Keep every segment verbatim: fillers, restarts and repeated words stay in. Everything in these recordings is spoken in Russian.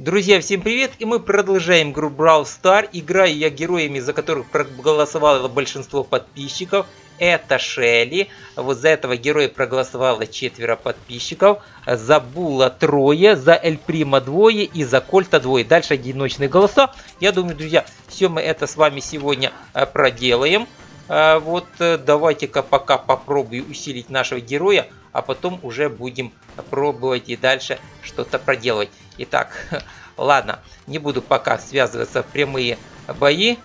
Друзья, всем привет, и мы продолжаем игру Brawl Stars. Играю я героями, за которых проголосовало большинство подписчиков. Это Шелли. Вот за этого героя проголосовало четверо подписчиков. За Була трое, за Эль Прима двое и за Кольта двое. Дальше одиночные голоса. Я думаю, друзья, все мы это с вами сегодня проделаем. Вот давайте-ка пока попробую усилить нашего героя, а потом уже будем пробовать и дальше что-то проделывать. Итак, ладно, не буду пока связываться в прямые бои.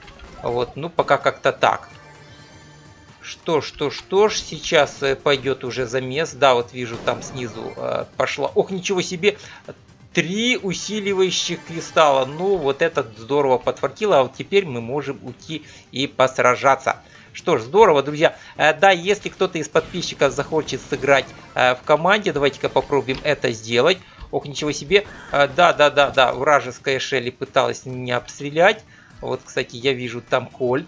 Вот, ну пока как-то так. Что, что, что ж, сейчас пойдет уже замес. Да, вот вижу, там снизу э, пошла. Ох, ничего себе! Три усиливающих кристалла. Ну, вот это здорово подфартило. А вот теперь мы можем уйти и посражаться. Что ж, здорово, друзья. Э, да, если кто-то из подписчиков захочет сыграть э, в команде, давайте-ка попробуем это сделать. Ох, ничего себе. А, да, да, да, да, вражеская Шелли пыталась меня обстрелять. Вот, кстати, я вижу там Кольт.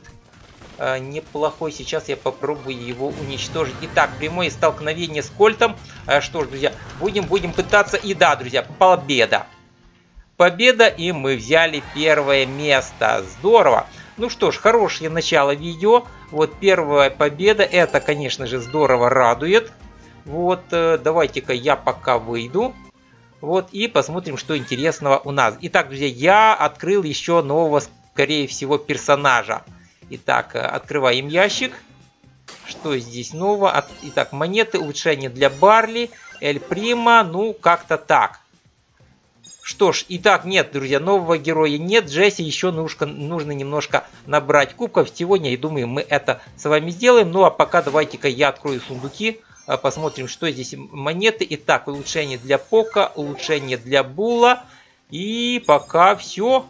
А, неплохой. Сейчас я попробую его уничтожить. Итак, прямое столкновение с Кольтом. А, что ж, друзья, будем, будем пытаться. И да, друзья, победа. Победа, и мы взяли первое место. Здорово. Ну что ж, хорошее начало видео. Вот первая победа. Это, конечно же, здорово радует. Вот, давайте-ка я пока выйду. Вот, и посмотрим, что интересного у нас. Итак, друзья, я открыл еще нового, скорее всего, персонажа. Итак, открываем ящик. Что здесь нового? Итак, монеты, улучшение для Барли, Эль Прима, ну, как-то так. Что ж, итак, нет, друзья, нового героя нет. Джесси еще нужно, нужно немножко набрать кубков. Сегодня, я думаю, мы это с вами сделаем. Ну, а пока давайте-ка я открою сундуки. Посмотрим, что здесь монеты. Итак, улучшение для Пока, улучшение для Була. И пока все.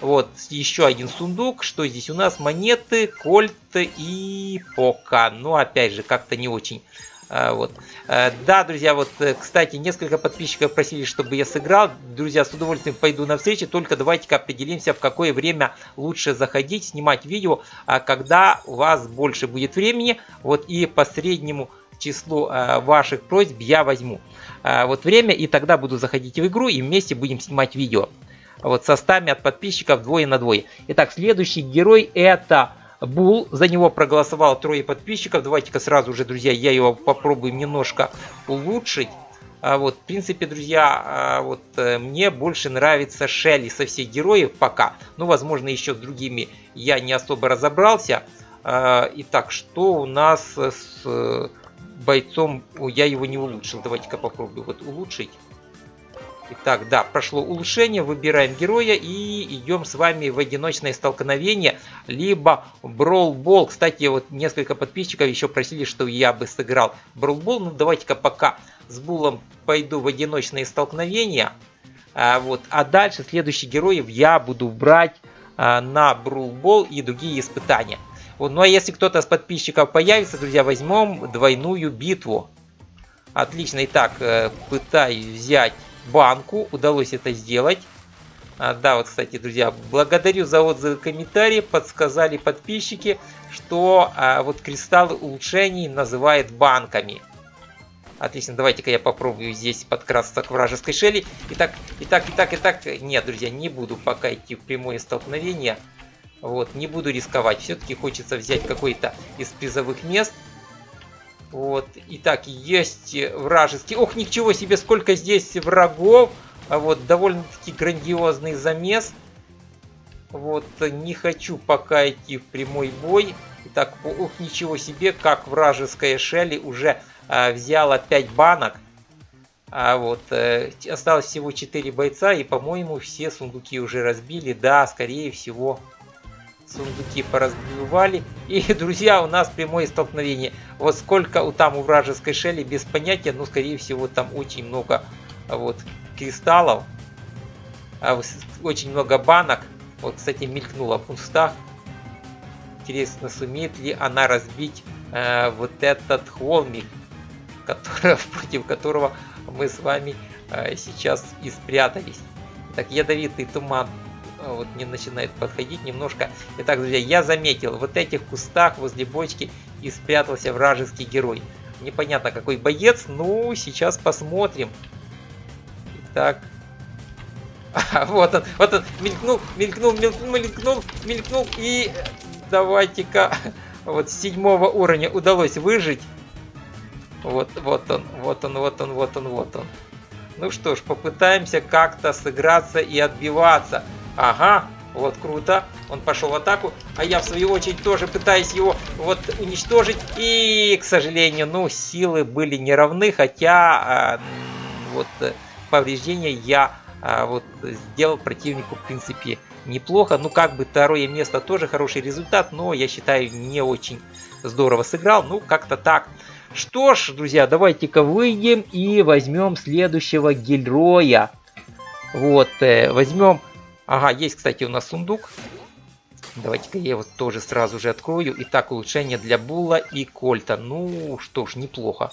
Вот, еще один сундук. Что здесь у нас? Монеты, Кольт и Пока. Ну, опять же, как-то не очень. Вот. Да, друзья, вот, кстати, несколько подписчиков просили, чтобы я сыграл. Друзья, с удовольствием пойду на встречу. Только давайте-ка определимся, в какое время лучше заходить, снимать видео, когда у вас больше будет времени. Вот, и по среднему число э, ваших просьб я возьму э, вот время, и тогда буду заходить в игру и вместе будем снимать видео. Вот со стами от подписчиков двое на двое. Итак, следующий герой — это Бул. За него проголосовало трое подписчиков. Давайте-ка сразу же, друзья, я его попробую немножко улучшить. А вот, в принципе, друзья, а вот э, мне больше нравится Шелли со всех героев пока. Ну, возможно, еще с другими я не особо разобрался. А, итак, что у нас с бойцом? Я его не улучшил. Давайте-ка попробую вот улучшить. Итак, да, прошло улучшение. Выбираем героя и идем с вами в одиночное столкновение. Либо Brawl Ball. Кстати, вот несколько подписчиков еще просили, что я бы сыграл Brawl Ball. Ну, давайте-ка пока с Булом пойду в одиночное столкновение. А, вот. А дальше следующих героев я буду брать а, на Brawl Ball и другие испытания. Вот, ну а если кто-то из подписчиков появится, друзья, возьмем двойную битву. Отлично. Итак, пытаюсь взять банку. Удалось это сделать. А, да, вот, кстати, друзья, благодарю за отзывы и комментарии. Подсказали подписчики, что а, вот кристаллы улучшений называют банками. Отлично. Давайте-ка я попробую здесь подкрасться к вражеской Шелли. Итак, итак, итак, итак. Нет, друзья, не буду пока идти в прямое столкновение. Вот, не буду рисковать. Все-таки хочется взять какой-то из призовых мест. Вот, итак, есть вражеский. Ох, ничего себе, сколько здесь врагов. Вот, довольно-таки грандиозный замес. Вот, не хочу пока идти в прямой бой. Итак, ох, ничего себе, как вражеская Шелли уже а, взяла пять банок. А вот, э, осталось всего четыре бойца. И, по-моему, все сундуки уже разбили. Да, скорее всего... Сундуки поразбивали. И, друзья, у нас прямое столкновение. Вот сколько у там у вражеской Шелли, без понятия, но, скорее всего, там очень много вот кристаллов. Очень много банок. Вот, кстати, мелькнула пуста. Интересно, сумеет ли она разбить э, вот этот холмик, который, против которого мы с вами э, сейчас и спрятались. Так, ядовитый туман. Вот мне начинает подходить немножко. Итак, друзья, я заметил, вот этих кустах возле бочки и спрятался вражеский герой. Непонятно, какой боец, ну, сейчас посмотрим. Итак, А, вот он, вот он, мелькнул, мелькнул, мелькнул, мелькнул, мелькнул, и давайте-ка, вот с седьмого уровня удалось выжить. Вот, вот он, вот он, вот он, вот он, вот он. Ну что ж, попытаемся как-то сыграться и отбиваться. Ага, вот круто, он пошел в атаку, а я в свою очередь тоже пытаюсь его вот уничтожить. И, к сожалению, ну, силы были неравны, хотя э, вот повреждения я э, вот сделал противнику, в принципе, неплохо. Ну, как бы второе место тоже хороший результат, но я считаю, не очень здорово сыграл, ну, как-то так. Что ж, друзья, давайте-ка выйдем и возьмем следующего героя. Вот, э, возьмем... Ага, есть, кстати, у нас сундук. Давайте-ка я его тоже сразу же открою. Итак, улучшение для Була и Кольта. Ну, что ж, неплохо.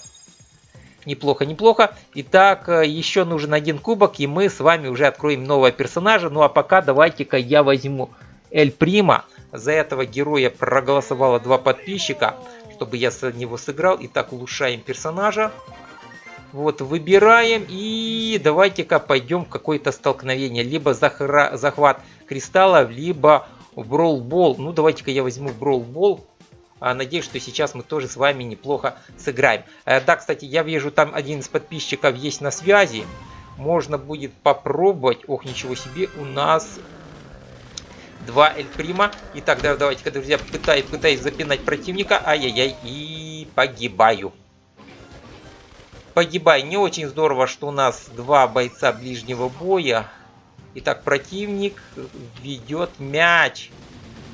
Неплохо, неплохо. Итак, еще нужен один кубок, и мы с вами уже откроем нового персонажа. Ну, а пока давайте-ка я возьму Эль Прима. За этого героя проголосовало два подписчика, чтобы я с него сыграл. Итак, улучшаем персонажа. Вот, выбираем. И давайте-ка пойдем в какое-то столкновение. Либо захра... захват кристаллов, либо в Brawl Ball. Ну, давайте-ка я возьму Brawl Ball. А, надеюсь, что сейчас мы тоже с вами неплохо сыграем. А, да, кстати, я вижу, там один из подписчиков есть на связи. Можно будет попробовать. Ох, ничего себе, у нас... два Эль Прима. Итак, давайте-ка, друзья, пытаюсь, пытаюсь запинать противника. Ай-яй-яй. И погибаю. Погибаю. Не очень здорово, что у нас два бойца ближнего боя. Итак, противник ведет мяч.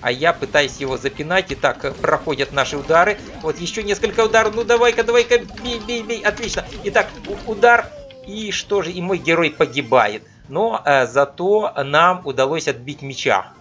А я пытаюсь его запинать. Итак, проходят наши удары. Вот еще несколько ударов. Ну, давай-ка, давай-ка. Бей, бей, бей. Отлично. Итак, удар. И что же? И мой герой погибает. Но э, зато нам удалось отбить мяча.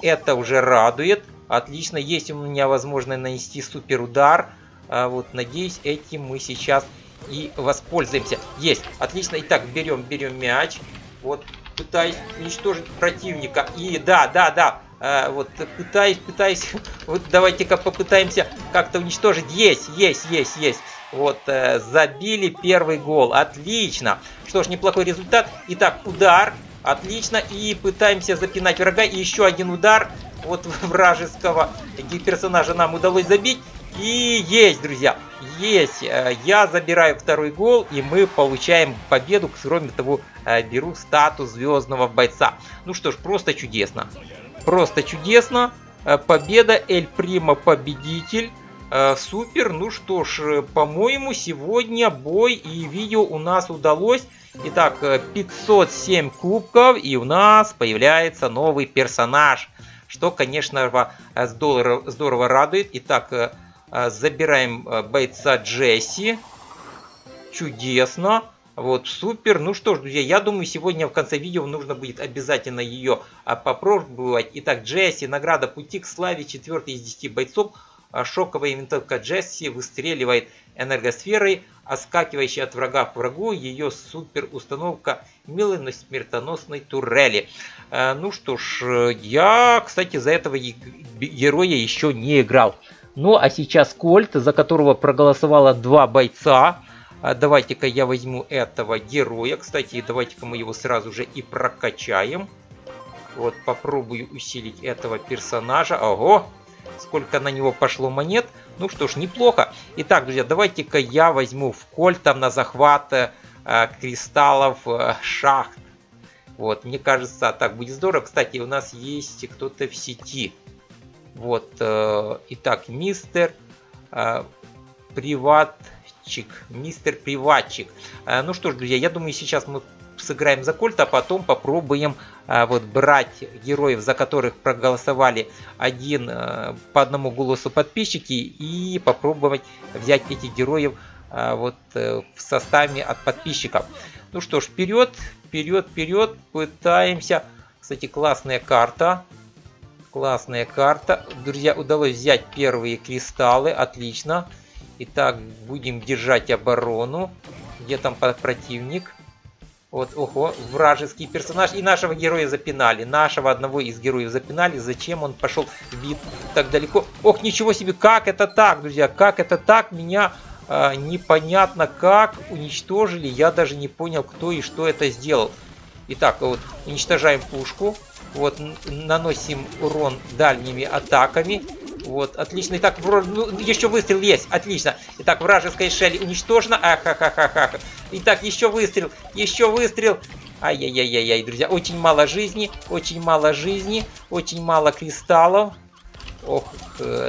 Это уже радует. Отлично. Есть у меня возможность нанести супер удар. А вот, надеюсь, этим мы сейчас и воспользуемся. Есть. Отлично. Итак, берем, берем мяч. Вот. Пытаюсь уничтожить противника. И да, да, да. А, вот. Пытаюсь, пытаюсь. Вот давайте-ка попытаемся как-то уничтожить. Есть, есть, есть, есть. Вот. Э, забили первый гол. Отлично. Что ж, неплохой результат. Итак, удар. Отлично, и пытаемся запинать врага. И еще один удар от вражеского персонажа нам удалось забить. И есть, друзья, есть. Я забираю второй гол, и мы получаем победу. Кроме того, беру статус звездного бойца. Ну что ж, просто чудесно. Просто чудесно. Победа, Эль Прима победитель. Супер, ну что ж, по-моему, сегодня бой и видео у нас удалось. Итак, пятьсот семь кубков, и у нас появляется новый персонаж, что, конечно, здорово, здорово радует. Итак, забираем бойца Джесси. Чудесно. Вот, супер. Ну что ж, друзья, я думаю, сегодня в конце видео нужно будет обязательно ее попробовать. Итак, Джесси, награда пути к славе, четвертый из десяти бойцов. Шоковая винтовка Джесси выстреливает энергосферой, оскакивающей от врага к врагу. Ее супер установка милой, но смертоносной турели. Ну что ж, я, кстати, за этого героя еще не играл. Ну а сейчас Кольт, за которого проголосовало два бойца. Давайте-ка я возьму этого героя. Кстати, давайте-ка мы его сразу же и прокачаем. Вот, попробую усилить этого персонажа. Ого! Сколько на него пошло монет. Ну что ж, неплохо. Итак, друзья, давайте-ка я возьму в Кольта на захват э, кристаллов э, шахт. Вот, мне кажется, так будет здорово. Кстати, у нас есть кто-то в сети. Вот, э, итак, мистер э, Приватчик. Мистер Приватчик. Э, ну что ж, друзья, я думаю, сейчас мы сыграем за Кольта, а потом попробуем а, вот, брать героев, за которых проголосовали один а, по одному голосу подписчики, и попробовать взять этих героев а, вот, а, в составе от подписчиков. Ну что ж, вперед, вперед, вперед, пытаемся. Кстати, классная карта. Классная карта. Друзья, удалось взять первые кристаллы, отлично. Итак, будем держать оборону. Где там противник? Вот, ого, вражеский персонаж. И нашего героя запинали. Нашего одного из героев запинали. Зачем он пошел вид так далеко? Ох, ничего себе, как это так, друзья? Как это так? Меня э, непонятно как уничтожили. Я даже не понял, кто и что это сделал. Итак, вот уничтожаем пушку. Вот, наносим урон дальними атаками. Вот, отлично. Итак, ну, еще выстрел есть. Отлично. Итак, вражеская Шелли уничтожена. Ахахахаха. Итак, еще выстрел. Еще выстрел. Ай-яй-яй-яй, друзья. Очень мало жизни. Очень мало жизни. Очень мало кристаллов. Ох,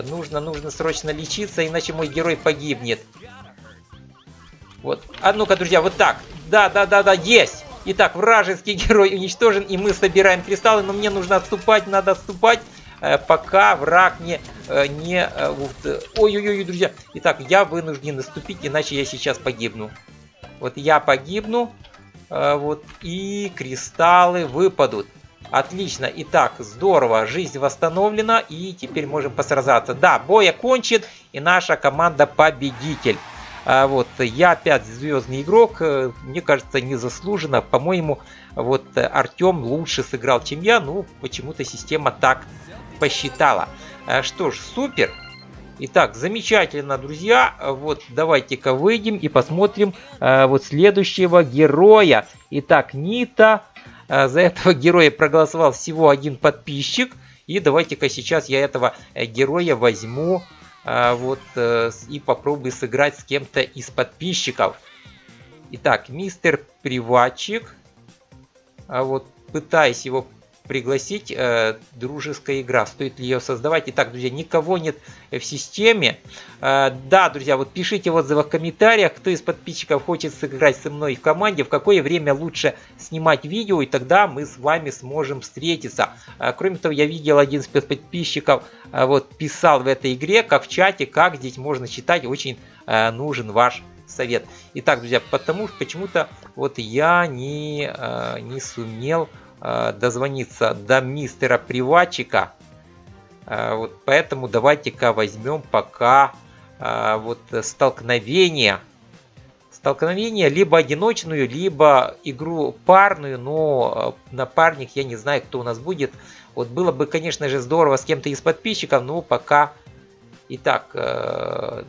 нужно, нужно срочно лечиться, иначе мой герой погибнет. Вот. А ну-ка, друзья, вот так. Да, да, да, да, есть. Итак, вражеский герой уничтожен, и мы собираем кристаллы, но мне нужно отступать, надо отступать, пока враг не... не ой-ой-ой, друзья. Итак, я вынужден отступить, иначе я сейчас погибну. Вот я погибну, вот, и кристаллы выпадут. Отлично, итак, здорово, жизнь восстановлена, и теперь можем посразаться. Да, бой окончен, и наша команда победитель. Вот, я опять звездный игрок, мне кажется, незаслуженно. По-моему, вот Артем лучше сыграл, чем я, ну, почему-то система так посчитала. Что ж, супер. Итак, замечательно, друзья. Вот, давайте-ка выйдем и посмотрим вот следующего героя. Итак, Нита. За этого героя проголосовал всего один подписчик. И давайте-ка сейчас я этого героя возьму. Вот, и попробую сыграть с кем-то из подписчиков. Итак, мистер Приватчик. Вот, пытаюсь его пригласить. Дружеская игра. Стоит ли ее создавать? Итак, друзья, никого нет в системе. Да, друзья, вот пишите в отзывах, в комментариях, кто из подписчиков хочет сыграть со мной в команде, в какое время лучше снимать видео, и тогда мы с вами сможем встретиться. Кроме того, я видел, один из подписчиков вот писал в этой игре, как в чате, как здесь можно читать. Очень нужен ваш совет. Итак, друзья, потому что почему-то вот я не, не сумел дозвониться до мистера Приватчика. Вот, поэтому давайте-ка возьмем пока вот столкновение. Столкновение либо одиночную, либо игру парную, но напарник я не знаю, кто у нас будет. Вот было бы, конечно же, здорово с кем-то из подписчиков, но пока... Итак,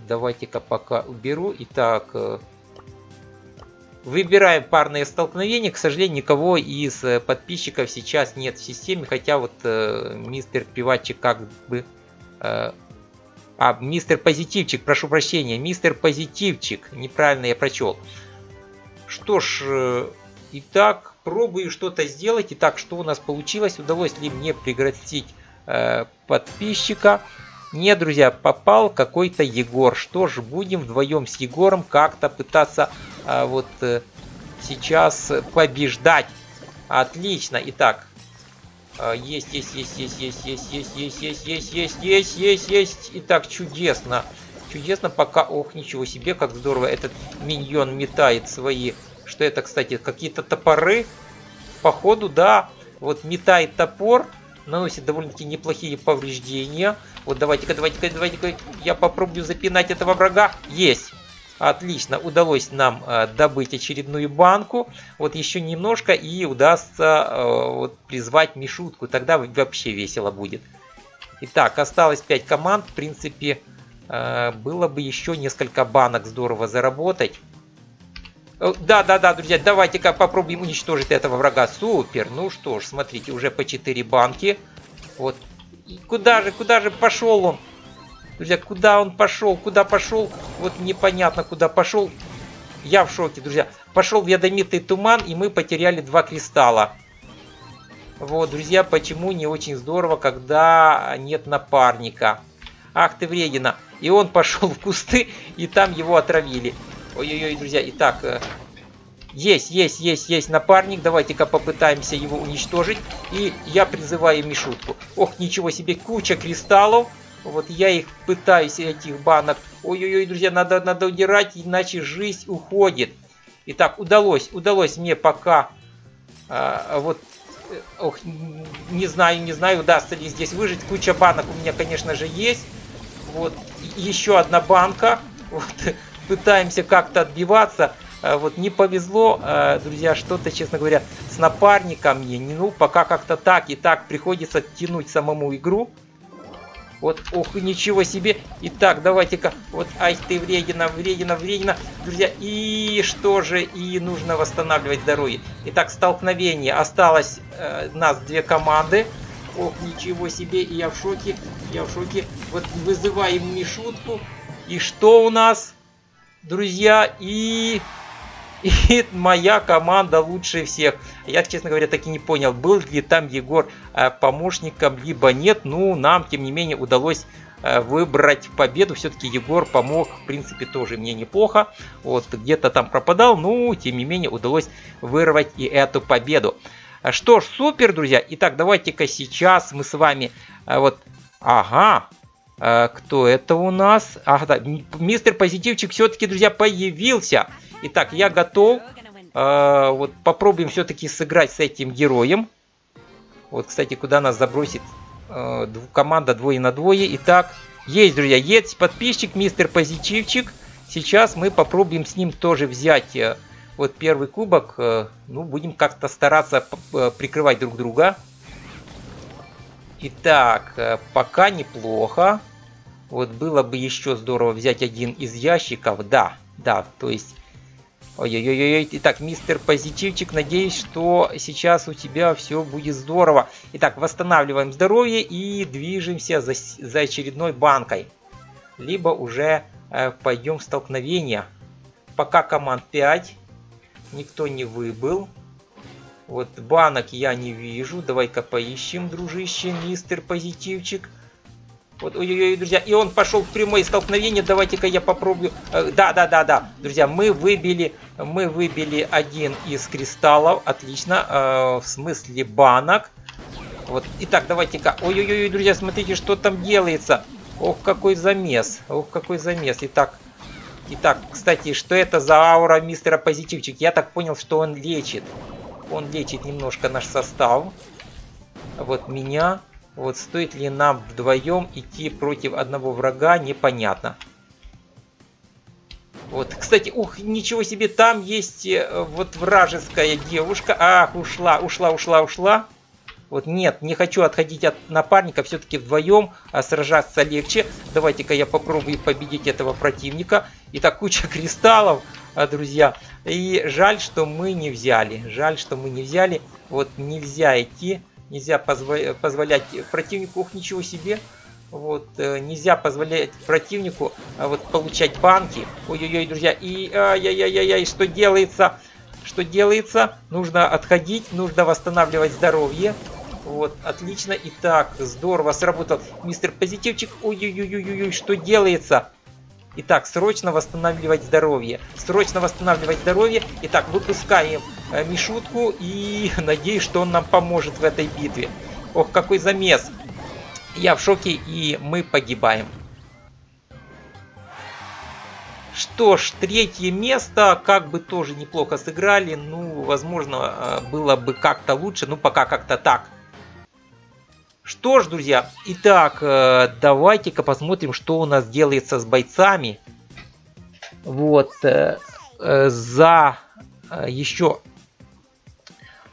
давайте-ка пока уберу. Итак... Выбираем парные столкновения. К сожалению, никого из подписчиков сейчас нет в системе. Хотя вот э, мистер Приватчик как бы... Э, а, мистер Позитивчик, прошу прощения. Мистер Позитивчик. Неправильно я прочел. Что ж, э, итак, пробую что-то сделать. Итак, что у нас получилось? Удалось ли мне пригрозить э, подписчика? Нет, друзья, попал какой-то Егор. Что ж, будем вдвоем с Егором как-то пытаться... А вот э, сейчас побеждать. Отлично. Итак, э, есть, есть, есть, есть, есть, есть, есть, есть, есть, есть, есть, есть, есть, есть. Итак, чудесно. Чудесно пока. Ох, ничего себе, как здорово этот миньон метает свои. Что это, кстати, какие-то топоры? Походу, да. Вот метает топор. Наносит довольно-таки неплохие повреждения. Вот давайте-ка, давайте-ка, давайте-ка. Я попробую запинать этого врага. Есть. Отлично, удалось нам э, добыть очередную банку. Вот еще немножко и удастся э, вот, призвать Мишутку. Тогда вообще весело будет. Итак, осталось пять команд. В принципе, э, было бы еще несколько банок здорово заработать. Да-да-да, друзья, давайте-ка попробуем уничтожить этого врага. Супер, ну что ж, смотрите, уже по четыре банки. Вот, и куда же, куда же пошел он? Друзья, куда он пошел? Куда пошел? Вот непонятно, куда пошел. Я в шоке, друзья. Пошел в ядомитый туман, и мы потеряли два кристалла. Вот, друзья, почему не очень здорово, когда нет напарника. Ах ты вредина. И он пошел в кусты, и там его отравили. Ой-ой-ой, друзья. Итак, есть, есть, есть, есть напарник. Давайте-ка попытаемся его уничтожить. И я призываю Мишутку. Ох, ничего себе, куча кристаллов. Вот я их пытаюсь, этих банок. Ой-ой-ой, друзья, надо, надо удирать, иначе жизнь уходит. Итак, удалось, удалось мне пока... Э, вот, э, ох, не знаю, не знаю, удастся ли здесь выжить. Куча банок у меня, конечно же, есть. Вот, еще одна банка. Вот, пытаемся как-то отбиваться. Э, вот, не повезло, э, друзья, что-то, честно говоря, с напарником мне. Ну, пока как-то так. И так приходится тянуть самому игру. Вот, ох, ничего себе. Итак, давайте-ка. Вот, ай, ты вредина, вредина, вредина. Друзья, и что же? И нужно восстанавливать здоровье. Итак, столкновение. Осталось э, нас две команды. Ох, ничего себе. И я в шоке. Я в шоке. Вот, вызываем Мишутку. И что у нас, друзья? И... И моя команда лучше всех. Я, честно говоря, так и не понял, был ли там Егор помощником, либо нет. Ну, нам, тем не менее, удалось выбрать победу. Все-таки Егор помог, в принципе, тоже мне неплохо. Вот, где-то там пропадал, но, тем не менее, удалось вырвать и эту победу. Что ж, супер, друзья. Итак, давайте-ка сейчас мы с вами... Вот, ага... Кто это у нас? Ах, да, мистер Позитивчик все-таки, друзья, появился. Итак, я готов. Э, вот попробуем все-таки сыграть с этим героем. Вот, кстати, куда нас забросит э, команда двое на двое. Итак, есть, друзья, есть подписчик мистер Позитивчик. Сейчас мы попробуем с ним тоже взять э, вот первый кубок. Э, ну, будем как-то стараться э, прикрывать друг друга. Итак, э, пока неплохо. Вот было бы еще здорово взять один из ящиков. Да, да, то есть... Ой-ой-ой-ой. Итак, мистер Позитивчик, надеюсь, что сейчас у тебя все будет здорово. Итак, восстанавливаем здоровье и движемся за, за очередной банкой. Либо уже э, пойдем в столкновение. Пока команд пять. Никто не выбыл. Вот банок я не вижу. Давай-ка поищем, дружище, мистер Позитивчик. Вот, ой-ой-ой, друзья, и он пошел в прямое столкновение. Давайте-ка я попробую. Да-да-да-да, друзья, мы выбили, мы выбили один из кристаллов. Отлично, э, в смысле банок. Вот, итак, давайте-ка. Ой-ой-ой, друзья, смотрите, что там делается. Ох, какой замес, ох, какой замес. Итак, итак, кстати, что это за аура мистера Позитивчик? Я так понял, что он лечит. Он лечит немножко наш состав. Вот меня... Вот стоит ли нам вдвоем идти против одного врага, непонятно. Вот, кстати, ух, ничего себе, там есть вот вражеская девушка. Ах, ушла, ушла, ушла, ушла. Вот, нет, не хочу отходить от напарника, все-таки вдвоем а сражаться легче. Давайте-ка я попробую победить этого противника. Итак, куча кристаллов, друзья. И жаль, что мы не взяли, жаль, что мы не взяли. Вот, нельзя идти. Нельзя позволять противнику, ох, ничего себе, вот, нельзя позволять противнику вот, получать банки. Ой-ой-ой, друзья, и ай-яй-яй-яй, что делается, что делается, нужно отходить, нужно восстанавливать здоровье. Вот, отлично, и так, здорово сработал мистер Позитивчик. Ой-ой-ой-ой, что делается. Итак, срочно восстанавливать здоровье. Срочно восстанавливать здоровье. Итак, выпускаем э, Мишутку и надеюсь, что он нам поможет в этой битве. Ох, какой замес. Я в шоке и мы погибаем. Что ж, третье место. Как бы тоже неплохо сыграли. Ну, возможно, было бы как-то лучше. Ну, пока как-то так. Что ж, друзья, итак, давайте-ка посмотрим, что у нас делается с бойцами. Вот, за еще,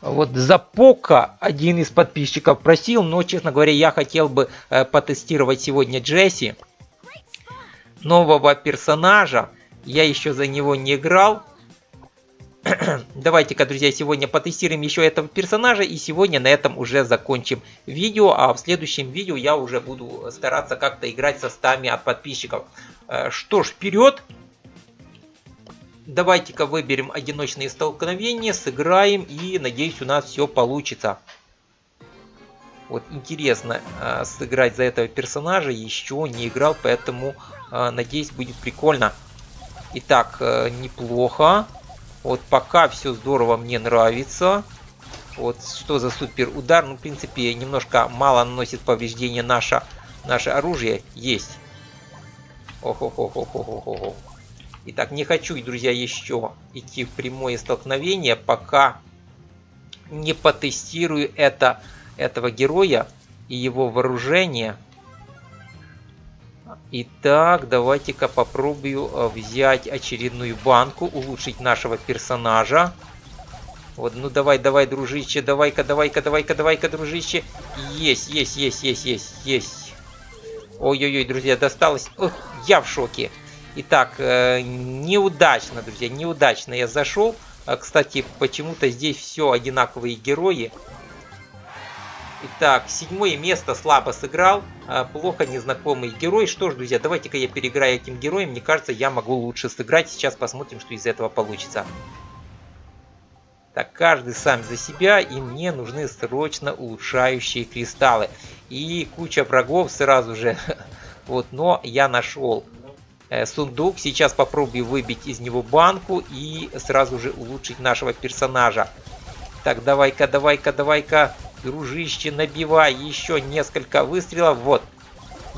вот за Пока один из подписчиков просил, но, честно говоря, я хотел бы потестировать сегодня Джесси, нового персонажа, я еще за него не играл. Давайте-ка, друзья, сегодня потестируем еще этого персонажа. И сегодня на этом уже закончим видео. А в следующем видео я уже буду стараться как-то играть со стами от подписчиков. Что ж, вперед. Давайте-ка выберем одиночные столкновения. Сыграем и надеюсь у нас все получится. Вот интересно сыграть за этого персонажа. Еще не играл, поэтому надеюсь будет прикольно. Итак, неплохо. Вот пока все здорово, мне нравится. Вот что за супер удар. Ну, в принципе, немножко мало наносит повреждения наше, наше оружие. Есть. Ох-ох-ох-ох-ох-ох-ох. Итак, не хочу, друзья, еще идти в прямое столкновение, пока не потестирую это, этого героя и его вооружение. Итак, давайте-ка попробую взять очередную банку, улучшить нашего персонажа. Вот, ну давай, давай, дружище, давай-ка, давай-ка, давай-ка, давай-ка, дружище. Есть, есть, есть, есть, есть, есть. Ой-ой-ой, друзья, досталось. Ох, я в шоке. Итак, неудачно, друзья, неудачно я зашел. Кстати, почему-то здесь все одинаковые герои. Итак, седьмое место, слабо сыграл. Плохо незнакомый герой. Что ж, друзья, давайте-ка я переиграю этим героем. Мне кажется, я могу лучше сыграть. Сейчас посмотрим, что из этого получится. Так, каждый сам за себя, и мне нужны срочно улучшающие кристаллы. И куча врагов сразу же. Вот, но я нашел сундук. Сейчас попробую выбить из него банку и сразу же улучшить нашего персонажа. Так, давай-ка, давай-ка, давай-ка, дружище, набивай еще несколько выстрелов. Вот,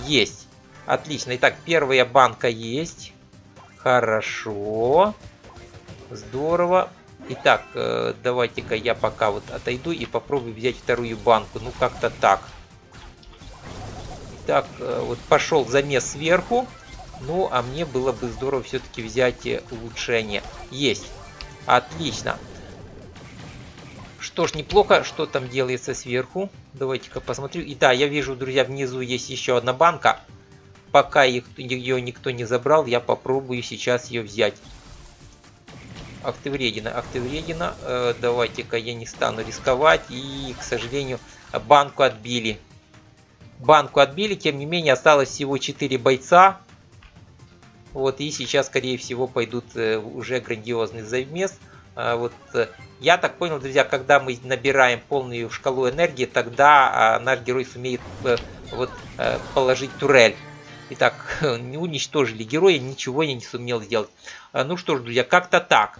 есть. Отлично. Итак, первая банка есть. Хорошо. Здорово. Итак, давайте-ка я пока вот отойду и попробую взять вторую банку. Ну, как-то так. Так, вот пошел замес сверху. Ну, а мне было бы здорово все-таки взять улучшение. Есть. Отлично. Что ж, неплохо. Что там делается сверху? Давайте-ка посмотрю. И да, я вижу, друзья, внизу есть еще одна банка. Пока их, ее никто не забрал, я попробую сейчас ее взять. Ах ты вредина, ах ты вредина. Э, давайте-ка я не стану рисковать. И, к сожалению, банку отбили. Банку отбили, тем не менее, осталось всего четыре бойца. Вот, и сейчас, скорее всего, пойдут уже грандиозный замес. Вот, я так понял, друзья, когда мы набираем полную шкалу энергии, тогда наш герой сумеет вот, положить турель. Итак, уничтожили героя, ничего я не сумел сделать. Ну что ж, друзья, как-то так.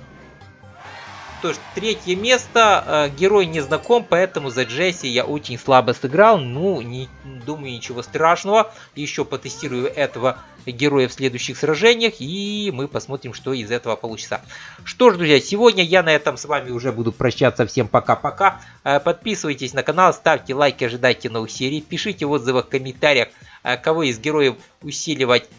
То есть, третье место, герой не знаком, поэтому за Джесси я очень слабо сыграл. Ну, не, думаю, ничего страшного. Еще потестирую этого героя в следующих сражениях, и мы посмотрим, что из этого получится. Что ж, друзья, сегодня я на этом с вами уже буду прощаться. Всем пока-пока. Подписывайтесь на канал, ставьте лайки, ожидайте новых серий. Пишите в отзывах, в комментариях, кого из героев усиливать,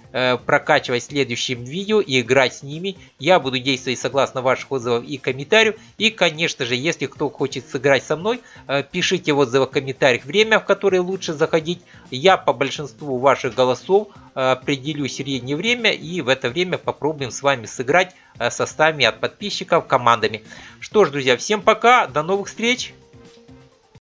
прокачивать в следующем видео и играть с ними. Я буду действовать согласно ваших отзывов и комментариев. И, конечно же, если кто хочет сыграть со мной, пишите в отзывах и комментариях время, в которое лучше заходить. Я по большинству ваших голосов определю среднее время, и в это время попробуем с вами сыграть составами от подписчиков, командами. Что ж, друзья, всем пока, до новых встреч!